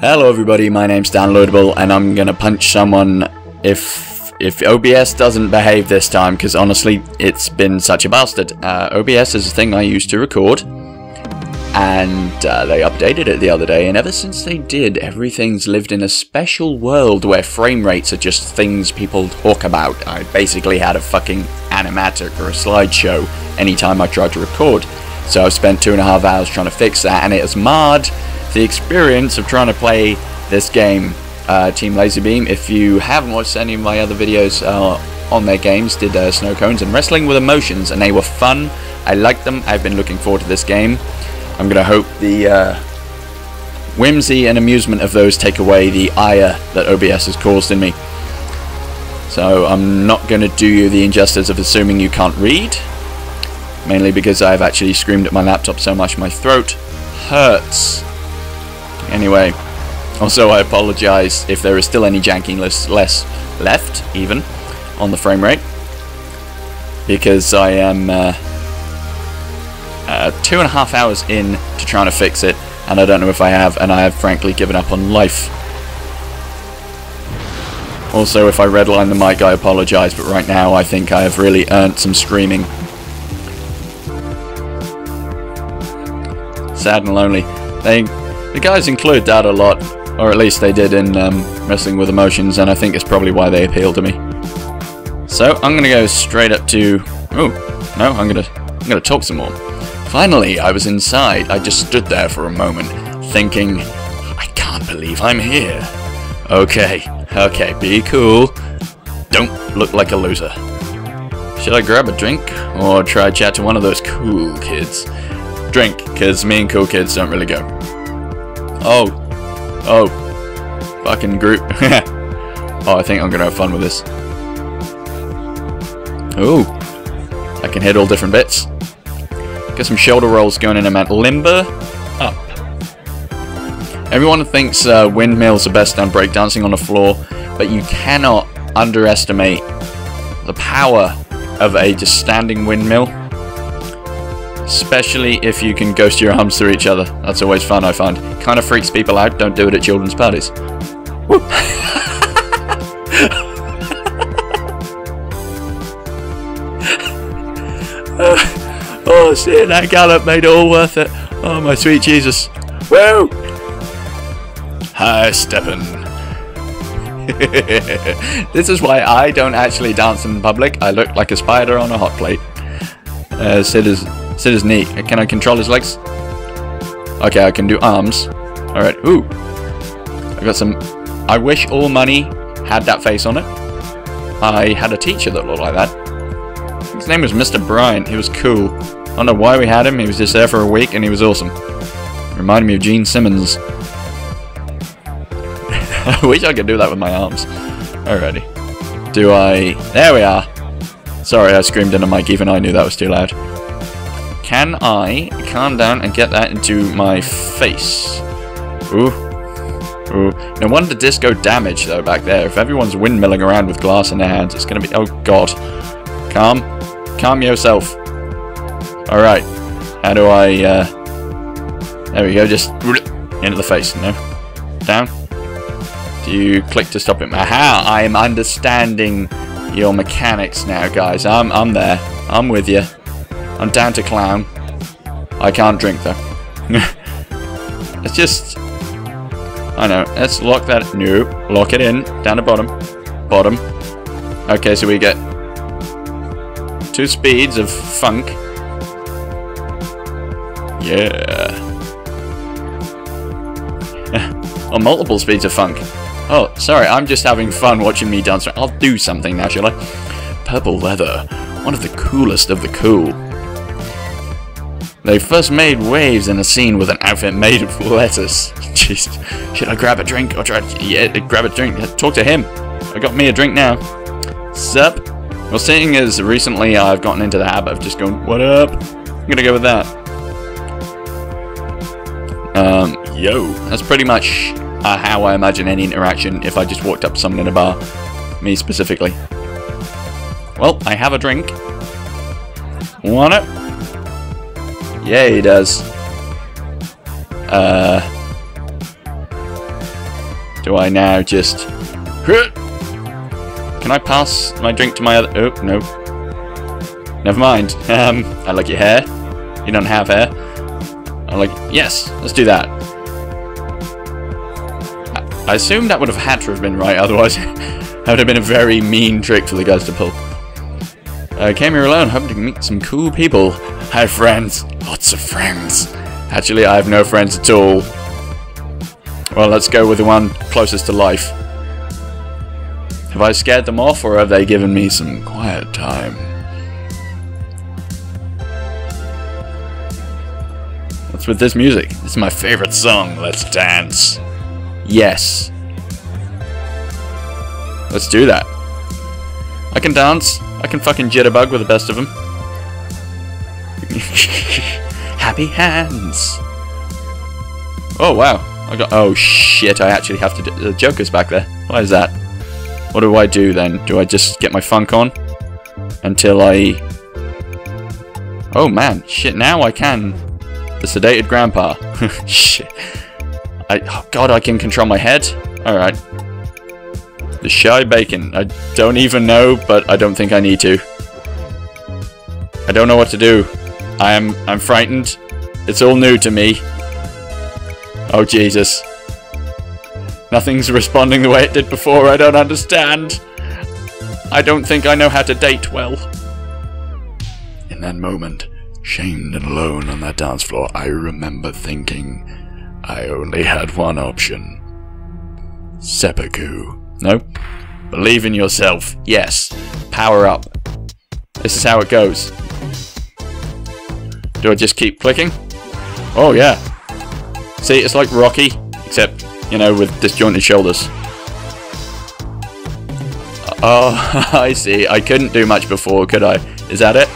Hello everybody, my name's Downloadable and I'm gonna punch someone if OBS doesn't behave this time, because honestly it's been such a bastard. OBS is a thing I used to record, and they updated it the other day, and ever since they did, everything's lived in a special world where frame rates are just things people talk about. I basically had a fucking animatic or a slideshow anytime I tried to record, so I've spent 2.5 hours trying to fix that, and it has marred the experience of trying to play this game. Team Lazerbeam, if you haven't watched any of my other videos on their games, did Snow Cones and Wrestling with Emotions, and they were fun. I liked them. I've been looking forward to this game. I'm gonna hope the whimsy and amusement of those take away the ire that OBS has caused in me. So I'm not gonna do you the injustice of assuming you can't read, mainly because I've actually screamed at my laptop so much my throat hurts. Anyway, also I apologise if there is still any jankiness left, even, on the frame rate, because I am 2.5 hours in to trying to fix it, and I don't know if I have, and I have frankly given up on life. Also, if I redline the mic, I apologise, but right now I think I have really earned some screaming. Sad and lonely. The guys include that a lot, or at least they did in Wrestling with Emotions, and I think it's probably why they appeal to me. So I'm gonna go straight up to. Oh no, I'm gonna talk some more. Finally, I was inside. I just stood there for a moment, thinking, I can't believe I'm here. Okay, be cool. Don't look like a loser. Should I grab a drink or try chat to one of those cool kids? Drink, because me and cool kids don't really go. Oh, fucking group. Oh, I think I'm gonna have fun with this. Ooh, I can hit all different bits. Get some shoulder rolls going in. I'm at limber up. Everyone thinks windmills are best done breakdancing on the floor, but you cannot underestimate the power of a just standing windmill, especially if you can ghost your arms through each other. That's always fun, I find. Kind of freaks people out. Don't do it at children's parties. Woo. Oh, seeing that gallop made it all worth it. Oh, my sweet Jesus. Woo! Hi, Steppen. This is why I don't actually dance in public. I look like a spider on a hot plate. Sid is neat. Can I control his legs? Okay, I can do arms. Alright, ooh. I got some... I wish all money had that face on it. I had a teacher that looked like that. His name was Mr. Bryant. He was cool. I don't know why we had him. He was just there for a week and he was awesome. Reminded me of Gene Simmons. I wish I could do that with my arms. Alrighty. Do I... There we are. Sorry, I screamed in a mic. Even I knew that was too loud. Can I calm down and get that into my face? Ooh. Ooh. No wonder disco damage, though, back there. If everyone's windmilling around with glass in their hands, it's gonna be... Oh, God. Calm. Calm yourself. Alright. How do I, There we go, just... Into the face, no? Down? Do you click to stop it? Aha! I am understanding your mechanics now, guys. I'm there. I'm with you. I'm down to clown. I can't drink though. It's just... I know. Let's lock that... Nope. Lock it in. Down to bottom. Bottom. Okay, so we get... 2 speeds of funk. Yeah. Or multiple speeds of funk. Oh, sorry. I'm just having fun watching me dance. I'll do something now, shall I? Purple leather. One of the coolest of the cool. They first made waves in a scene with an outfit made of lettuce. Jeez. Should I grab a drink or try to... Yeah, grab a drink. Talk to him. I got me a drink now. Sup? Well, seeing as recently I've gotten into the habit of just going, what up? I'm gonna go with that. Yo. That's pretty much how I imagine any interaction if I just walked up to someone in a bar. Me specifically. Well, I have a drink. Want it? Yeah, he does. Do I now just... Can I pass my drink to my other... Oh, no. Never mind. I like your hair. You don't have hair. I like... Yes, let's do that. I assume that would have had to have been right, otherwise that would have been a very mean trick for the guys to pull. I came here alone, hoping to meet some cool people. I have friends. Lots of friends. Actually, I have no friends at all. Well, let's go with the one closest to life. Have I scared them off, or have they given me some quiet time? What's with this music? It's my favorite song. Let's dance. Yes. Let's do that. I can dance. I can fucking jitterbug with the best of them. Happy hands. Oh, wow. I got... Oh, shit. I actually have to do... The Joker's back there. Why is that? What do I do, then? Do I just get my funk on? Until I... Oh, man. Shit, now I can. The sedated grandpa. Shit. Oh, God, I can control my head? Alright. The shy bacon. I don't even know, but I don't think I need to. I don't know what to do. I'm frightened. It's all new to me. Oh, Jesus. Nothing's responding the way it did before. I don't understand. I don't think I know how to date well. In that moment, shamed and alone on that dance floor, I remember thinking I only had one option. Seppuku. No. Believe in yourself. Yes. Power up. This is how it goes. Do I just keep clicking? Oh, yeah. See, it's like Rocky, except, you know, with disjointed shoulders. Oh, I see. I couldn't do much before, could I? Is that it?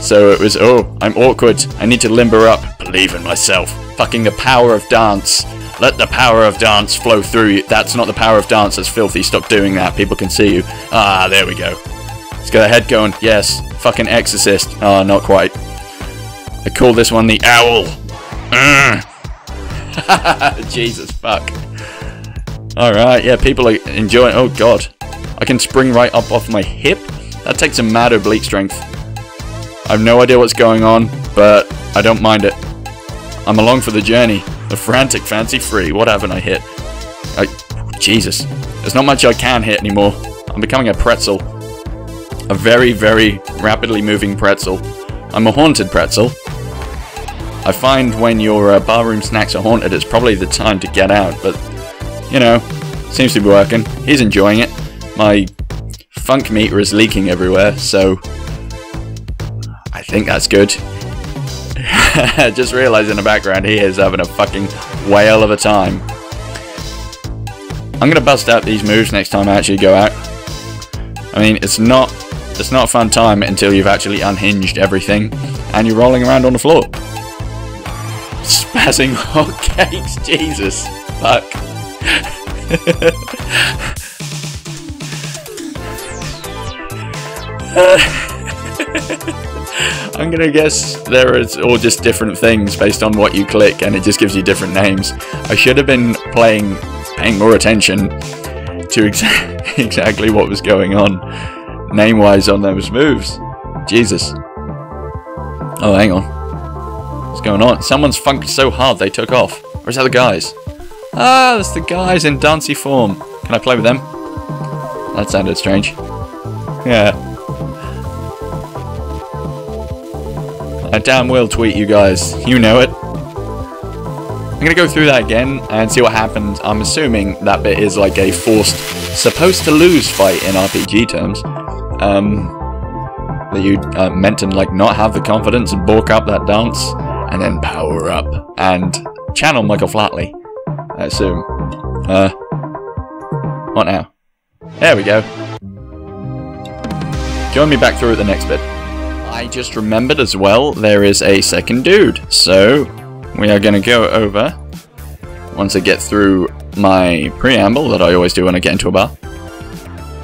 So it was, oh, I'm awkward. I need to limber up. Believe in myself. Fucking the power of dance. Let the power of dance flow through you. That's not the power of dance. That's filthy. Stop doing that. People can see you. Ah, there we go. Let's get a head going. Yes. Fucking exorcist. Ah, not quite. I call this one the owl. Jesus, fuck. Alright, yeah, people are enjoying... Oh, God. I can spring right up off my hip? That takes a mad oblique strength. I have no idea what's going on, but I don't mind it. I'm along for the journey. The frantic fancy free. What haven't I hit? Oh, Jesus. There's not much I can hit anymore. I'm becoming a pretzel. A very, very rapidly moving pretzel. I'm a haunted pretzel. I find when your barroom snacks are haunted, it's probably the time to get out. But, you know, seems to be working. He's enjoying it. My funk meter is leaking everywhere, so I think that's good. Just realised in the background he is having a fucking whale of a time. I'm gonna bust out these moves next time I actually go out. I mean, it's not a fun time until you've actually unhinged everything and you're rolling around on the floor, spazzing hot cakes. Jesus, fuck. I'm gonna guess there is all just different things based on what you click, and it just gives you different names. I should have been paying more attention to exactly what was going on, name-wise, on those moves. Jesus. Oh, hang on. What's going on? Someone's funked so hard they took off. Or is that the guys? Ah, that's the guys in dancey form. Can I play with them? That sounded strange. Yeah. I damn well tweet you guys. You know it. I'm going to go through that again and see what happens. I'm assuming that bit is like a forced, supposed to lose fight in RPG terms. That you meant to like not have the confidence and balk up that dance and then power up and channel Michael Flatley, I assume. What now? There we go. Join me back through at the next bit. I just remembered as well, there is a second dude, so we are going to go over, once I get through my preamble that I always do when I get into a bar.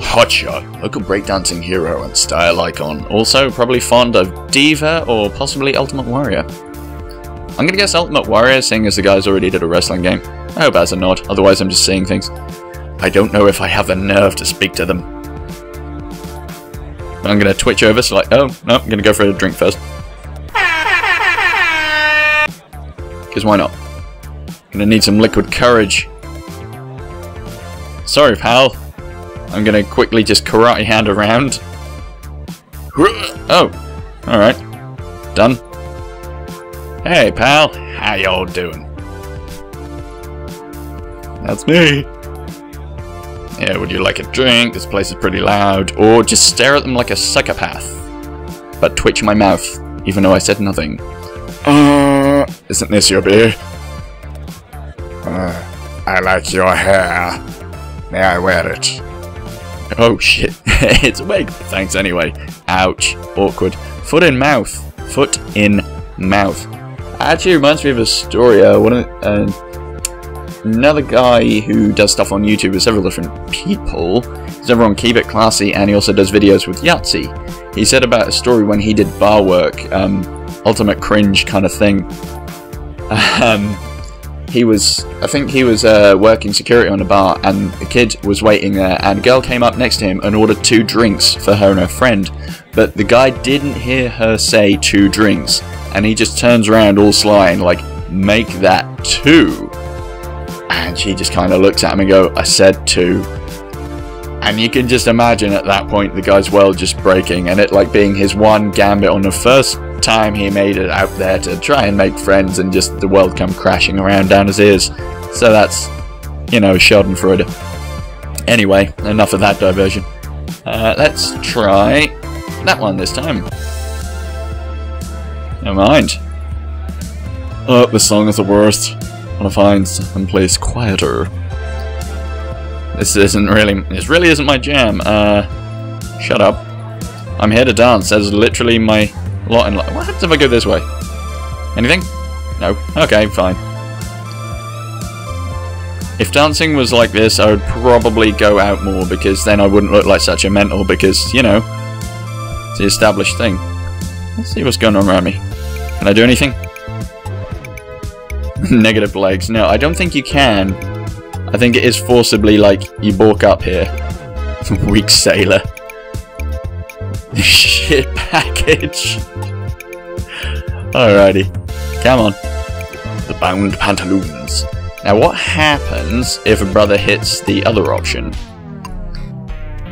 Hotshot, local breakdancing hero and style icon, also probably fond of D.Va or possibly Ultimate Warrior. I'm going to guess Ultimate Warrior, seeing as the guys already did a wrestling game. I hope that's a nod, otherwise I'm just seeing things. I don't know if I have the nerve to speak to them. I'm going to twitch over, so like, oh, no, I'm going to go for a drink first. Because why not? I'm going to need some liquid courage. Sorry, pal. I'm going to quickly just karate hand around. Oh, alright. Done. Hey, pal. How y'all doing? That's me. Yeah, would you like a drink? This place is pretty loud. Or just stare at them like a psychopath. But twitch my mouth, even though I said nothing. Isn't this your beer? I like your hair. May I wear it? Oh shit, it's wig. Thanks anyway. Ouch. Awkward. Foot in mouth. Foot in mouth. Actually reminds me of a story. Another guy who does stuff on YouTube with several different people. He's over on Keep It Classy, and he also does videos with Yahtzee. He said about a story when he did bar work, ultimate cringe kind of thing. I think he was working security on a bar, and a kid was waiting there, and a girl came up next to him and ordered 2 drinks for her and her friend. But the guy didn't hear her say 2 drinks, and he just turns around all sly and like, make that 2. And she just kind of looks at him and go, I said 2. And you can just imagine at that point the guy's world just breaking, and it like being his one gambit on the first time he made it out there to try and make friends, and just the world come crashing around down his ears. So that's, you know, schadenfreude. Anyway, enough of that diversion. Let's try that one this time. Never mind. Oh, this song is the worst. I want to find someplace quieter. This really isn't my jam. Shut up. I'm here to dance. That is literally my lot in life. What happens if I go this way? Anything? No. Okay, fine. If dancing was like this, I would probably go out more, because then I wouldn't look like such a mental, because, you know, it's the established thing. Let's see what's going on around me. Can I do anything? Negative legs. No, I don't think you can. I think it is forcibly like you balk up here. Weak sailor. Shit package. Alrighty. Come on. The bound pantaloons. Now what happens if a brother hits the other option?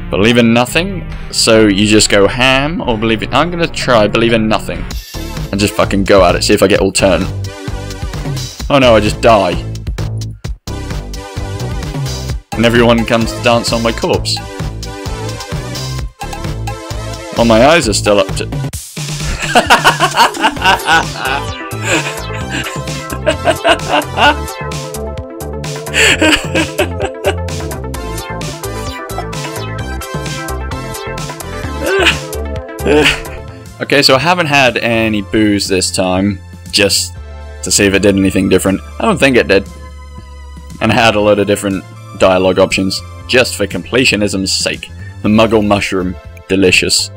Believe in nothing? So you just go ham, or believe in... I'm gonna try believe in nothing. And just fucking go at it. See if I get all turned. Oh no, I just die. And everyone comes to dance on my corpse. Well, my eyes are still up to... Okay, so I haven't had any booze this time. Just... to see if it did anything different. I don't think it did. And I had a load of different dialogue options, just for completionism's sake. The Muggle Mushroom. Delicious.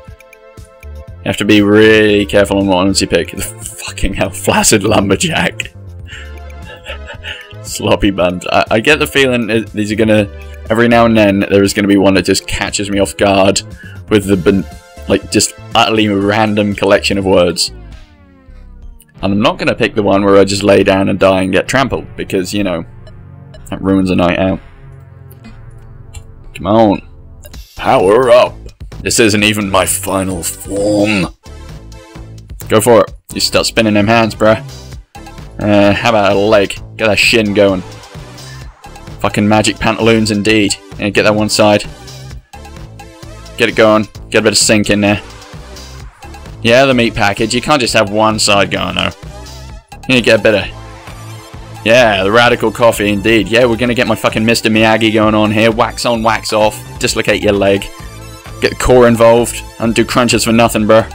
You have to be really careful on what ones you pick. Fucking hell, Flaccid Lumberjack. Sloppy Buns. I get the feeling that these are gonna... every now and then, there is gonna be one that just catches me off guard with the... like, just utterly random collection of words. And I'm not going to pick the one where I just lay down and die and get trampled, because, you know, that ruins a night out. Come on. Power up. This isn't even my final form. Go for it. You start spinning them hands, bruh. How about a leg? Get that shin going. Fucking magic pantaloons indeed. Yeah, get that one side. Get it going. Get a bit of sink in there. Yeah, the meat package. You can't just have one side going, though. You need to get better. Yeah, the radical coffee, indeed. Yeah, we're going to get my fucking Mr. Miyagi going on here. Wax on, wax off. Dislocate your leg. Get the core involved. Don't do crunches for nothing, bruh.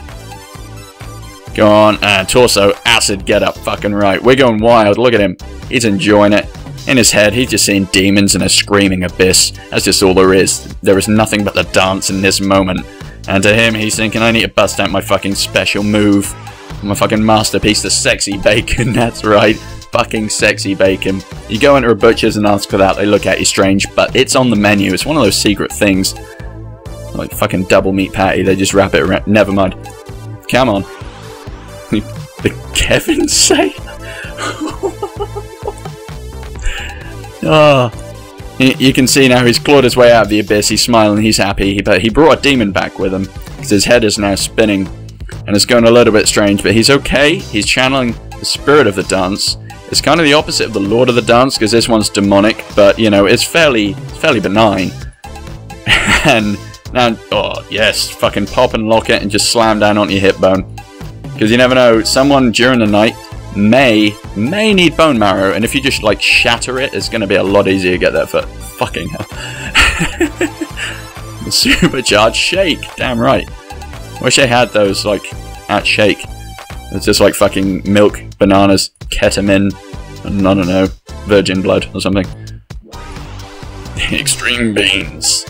Go on. Torso, acid, get up. Fucking right. We're going wild. Look at him. He's enjoying it. In his head, he's just seeing demons in a screaming abyss. That's just all there is. There is nothing but the dance in this moment. And to him, he's thinking, I need to bust out my fucking special move. My fucking masterpiece, the sexy bacon, that's right. fucking sexy bacon. You go into a butcher's and ask for that, they look at you strange, but it's on the menu. It's one of those secret things. Like fucking double meat patty, they just wrap it around. Never mind. Come on. The Kevin say? Oh. You can see now he's clawed his way out of the abyss. He's smiling, he's happy, but he brought a demon back with him, because his head is now spinning. And it's going a little bit strange, but he's okay. He's channeling the spirit of the dance. It's kind of the opposite of the Lord of the Dance, because this one's demonic, but, you know, it's fairly benign. And now, oh, yes, fucking pop and lock it and just slam down on your hip bone. Because you never know, someone during the night may need bone marrow, and if you just, like, shatter it, it's going to be a lot easier to get there for fucking hell. Supercharged shake, damn right. Wish I had those, like, at shake. It's just like fucking milk, bananas, ketamine, and I don't know, virgin blood or something. Extreme beans.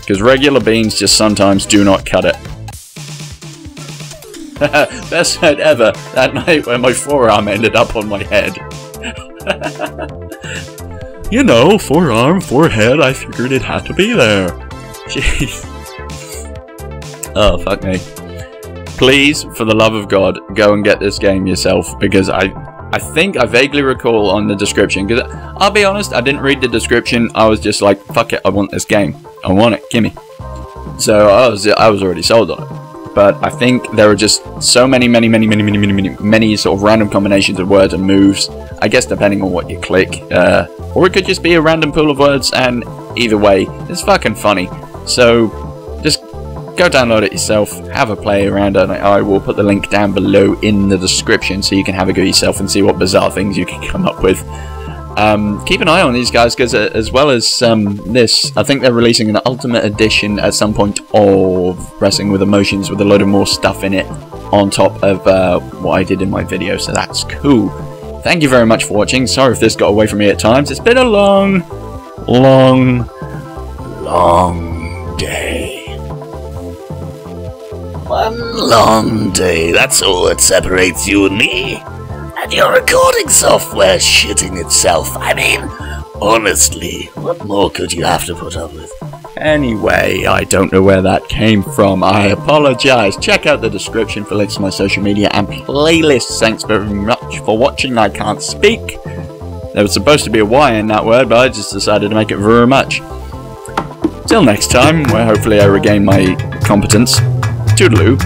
Because regular beans just sometimes do not cut it. Best night ever, that night where my forearm ended up on my head. You know, forearm, forehead, I figured it had to be there. Jeez. Oh, fuck me. Please, for the love of God, go and get this game yourself, because I think I vaguely recall on the description, because I'll be honest, I didn't read the description. I was just like, fuck it, I want this game. I want it, gimme. So I was already sold on it. But I think there are just so many sort of random combinations of words and moves, I guess, depending on what you click. Or it could just be a random pool of words, and either way, it's fucking funny. So go download it yourself, have a play around, and I will put the link down below in the description so you can have a go yourself and see what bizarre things you can come up with. Keep an eye on these guys, because as well as this, I think they're releasing an Ultimate Edition at some point of Wrestling with Emotions with a load of more stuff in it on top of what I did in my video, so that's cool. Thank you very much for watching. Sorry if this got away from me at times. It's been a long day. One long day, that's all that separates you and me. And your recording software shitting itself. I mean, honestly, what more could you have to put up with? Anyway, I don't know where that came from. I apologize. Check out the description for links to my social media and playlists. Thanks very much for watching. I can't speak. There was supposed to be a Y in that word, but I just decided to make it very much. Till next time, where hopefully I regain my competence. Toodaloo.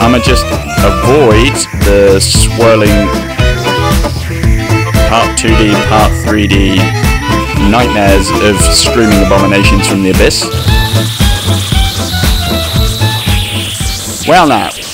I'ma just avoid the swirling part 2D, part 3D nightmares of screaming abominations from the abyss. Well now.